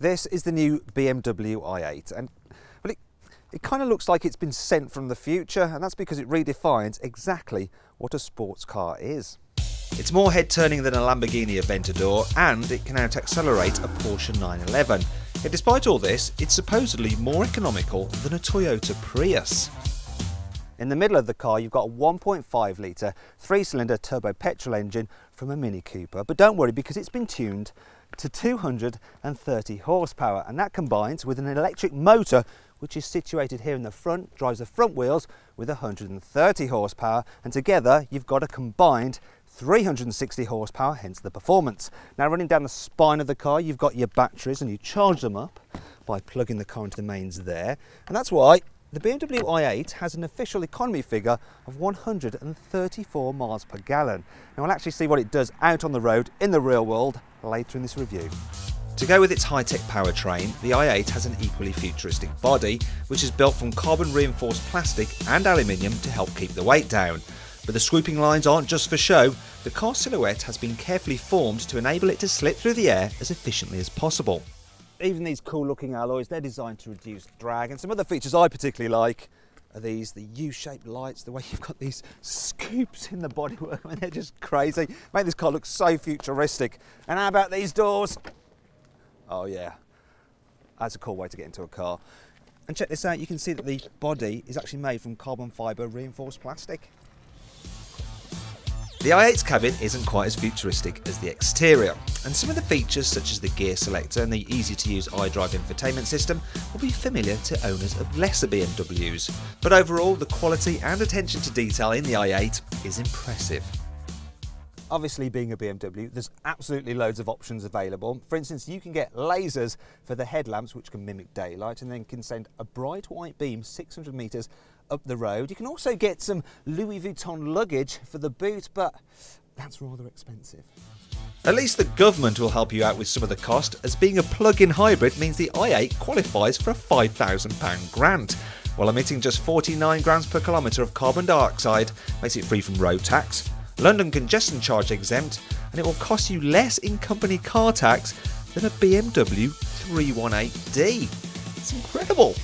This is the new BMW i8, and well, it kind of looks like it's been sent from the future, and that's because it redefines exactly what a sports car is. It's more head-turning than a Lamborghini Aventador, and it can out-accelerate a Porsche 911. Yet despite all this, it's supposedly more economical than a Toyota Prius. In the middle of the car, you've got a 1.5-litre, three-cylinder turbo petrol engine from a Mini Cooper. But don't worry, because it's been tuned to 230 horsepower, and that combines with an electric motor which is situated here in the front, drives the front wheels with 130 horsepower, and together you've got a combined 360 horsepower, hence the performance. Now, running down the spine of the car, you've got your batteries, and you charge them up by plugging the car into the mains there, and that's why the BMW i8 has an official economy figure of 134 miles per gallon. Now, we'll actually see what it does out on the road in the real world later in this review. To go with its high-tech powertrain, the i8 has an equally futuristic body, which is built from carbon-reinforced plastic and aluminium to help keep the weight down. But the swooping lines aren't just for show. The car silhouette has been carefully formed to enable it to slip through the air as efficiently as possible. Even these cool-looking alloys, they're designed to reduce drag, and some other features I particularly like are these, the U-shaped lights, the way you've got these scoops in the bodywork, I mean, they're just crazy. Make this car look so futuristic. And how about these doors? Oh yeah, that's a cool way to get into a car. And check this out, you can see that the body is actually made from carbon fibre reinforced plastic. The i8's cabin isn't quite as futuristic as the exterior, and some of the features such as the gear selector and the easy-to-use iDrive infotainment system will be familiar to owners of lesser BMWs, but overall the quality and attention to detail in the i8 is impressive. Obviously, being a BMW, there's absolutely loads of options available. For instance, you can get lasers for the headlamps, which can mimic daylight and then can send a bright white beam 600 metres up the road. You can also get some Louis Vuitton luggage for the boot, but that's rather expensive. At least the government will help you out with some of the cost, as being a plug-in hybrid means the i8 qualifies for a £5,000 grant. While emitting just 49 grams per kilometre of carbon dioxide, makes it free from road tax, London congestion charge exempt, and it will cost you less in company car tax than a BMW 318D. It's incredible.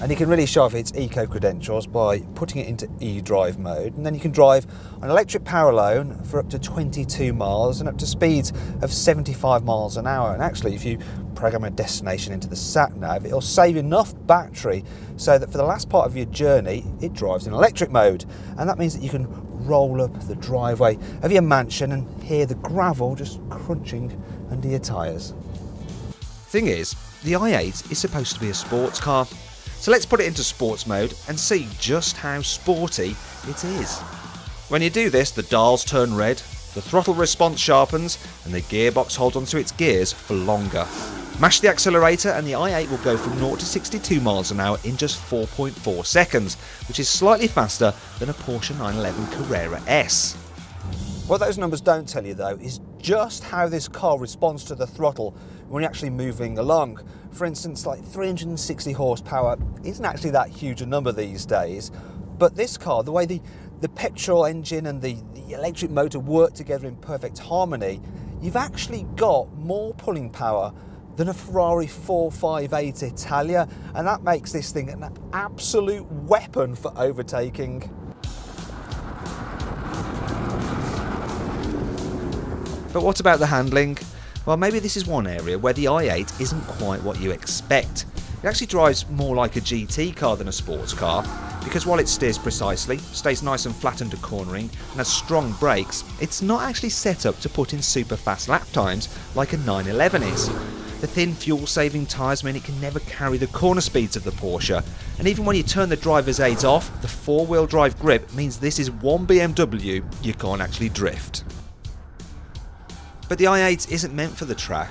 And you can really show off its eco-credentials by putting it into eDrive mode, and then you can drive an electric power alone for up to 22 miles and up to speeds of 75 miles an hour. And actually, if you program a destination into the sat-nav, it'll save enough battery so that for the last part of your journey, it drives in electric mode. And that means that you can roll up the driveway of your mansion and hear the gravel just crunching under your tyres. Thing is, the i8 is supposed to be a sports car. So let's put it into sports mode and see just how sporty it is. When you do this, the dials turn red, the throttle response sharpens, and the gearbox holds onto its gears for longer. Mash the accelerator and the i8 will go from 0 to 62 miles an hour in just 4.4 seconds, which is slightly faster than a Porsche 911 Carrera S. What those numbers don't tell you, though, is just how this car responds to the throttle when you're actually moving along. For instance, like 360 horsepower isn't actually that huge a number these days, but this car, the way the petrol engine and the electric motor work together in perfect harmony, you've actually got more pulling power than a Ferrari 458 Italia, and that makes this thing an absolute weapon for overtaking. But what about the handling? Well, maybe this is one area where the i8 isn't quite what you expect. It actually drives more like a GT car than a sports car, because while it steers precisely, stays nice and flat under cornering, and has strong brakes, it's not actually set up to put in super fast lap times like a 911 is. The thin fuel-saving tyres mean it can never carry the corner speeds of the Porsche, and even when you turn the driver's aids off, the four-wheel drive grip means this is one BMW you can't actually drift. But the i8 isn't meant for the track.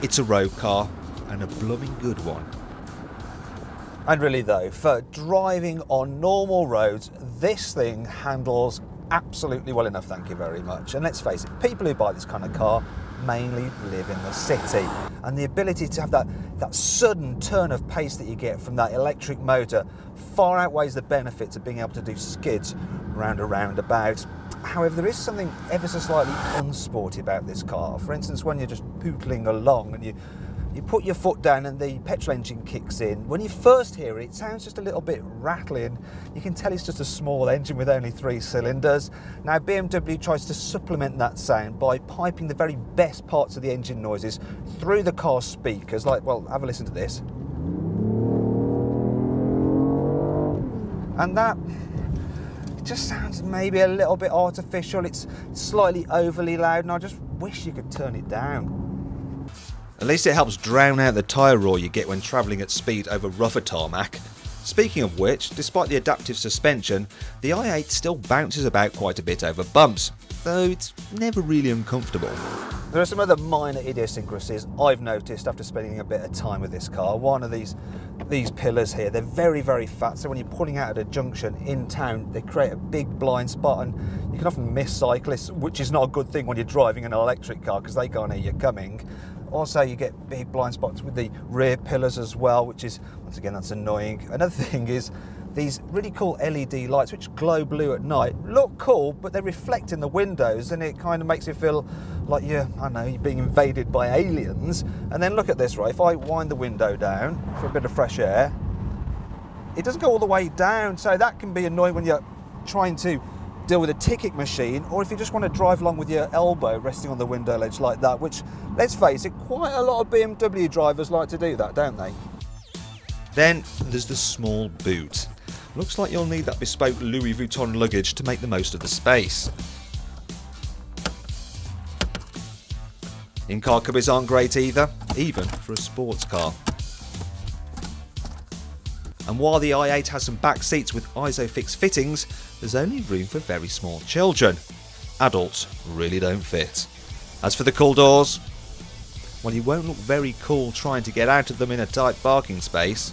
It's a road car, and a blooming good one. And really though, for driving on normal roads, this thing handles absolutely well enough, thank you very much. And let's face it, people who buy this kind of car mainly live in the city. And the ability to have that sudden turn of pace that you get from that electric motor far outweighs the benefits of being able to do skids round a roundabout. However, there is something ever so slightly unsporty about this car. For instance, when you're just pootling along and you put your foot down and the petrol engine kicks in, when you first hear it, it sounds just a little bit rattly, and you can tell it's just a small engine with only 3 cylinders. Now, BMW tries to supplement that sound by piping the very best parts of the engine noises through the car's speakers, like, well, have a listen to this. And that just sounds maybe a little bit artificial. It's slightly overly loud, and I just wish you could turn it down. At least it helps drown out the tyre roar you get when travelling at speed over rougher tarmac. Speaking of which, despite the adaptive suspension, the i8 still bounces about quite a bit over bumps, though it's never really uncomfortable. There are some other minor idiosyncrasies I've noticed after spending a bit of time with this car. One of these pillars here, they're very, very fat, so when you're pulling out at a junction in town, they create a big blind spot, and you can often miss cyclists, which is not a good thing when you're driving an electric car because they can't hear you coming. Also, you get big blind spots with the rear pillars as well, which is, once again, that's annoying. Another thing is these really cool LED lights, which glow blue at night, look cool, but they reflect in the windows, and it kind of makes you feel like you're being invaded by aliens. And then look at this, right? If I wind the window down for a bit of fresh air, it doesn't go all the way down, so that can be annoying when you're trying to deal with a ticket machine, or if you just want to drive along with your elbow resting on the window ledge like that, which, let's face it, quite a lot of BMW drivers like to do that, don't they? Then there's the small boot. Looks like you'll need that bespoke Louis Vuitton luggage to make the most of the space. In-car cubbies aren't great either, even for a sports car. And while the i8 has some back seats with ISOFIX fittings, there's only room for very small children. Adults really don't fit. As for the cool doors, well, you won't look very cool trying to get out of them in a tight parking space.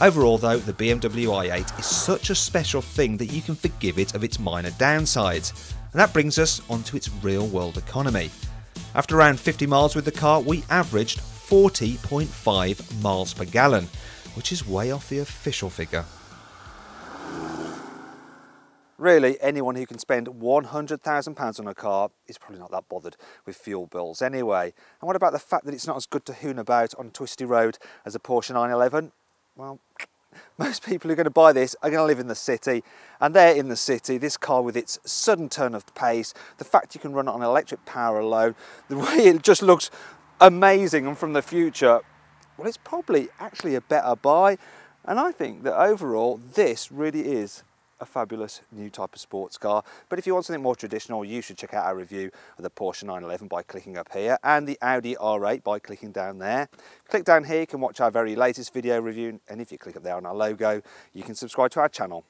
Overall though, the BMW i8 is such a special thing that you can forgive it of its minor downsides. And that brings us onto its real-world economy. After around 50 miles with the car, we averaged 40.5 miles per gallon, which is way off the official figure. Really, anyone who can spend £100,000 on a car is probably not that bothered with fuel bills anyway. And what about the fact that it's not as good to hoon about on a twisty road as a Porsche 911? Well, most people who are going to buy this are going to live in the city, and there in the city, this car with its sudden turn of pace, the fact you can run it on electric power alone, the way it just looks amazing and from the future, well, it's probably actually a better buy. And I think that overall this really is a fabulous new type of sports car. But if you want something more traditional, you should check out our review of the Porsche 911 by clicking up here, and the Audi R8 by clicking down there. Click down here, you can watch our very latest video review, and if you click up there on our logo, you can subscribe to our channel.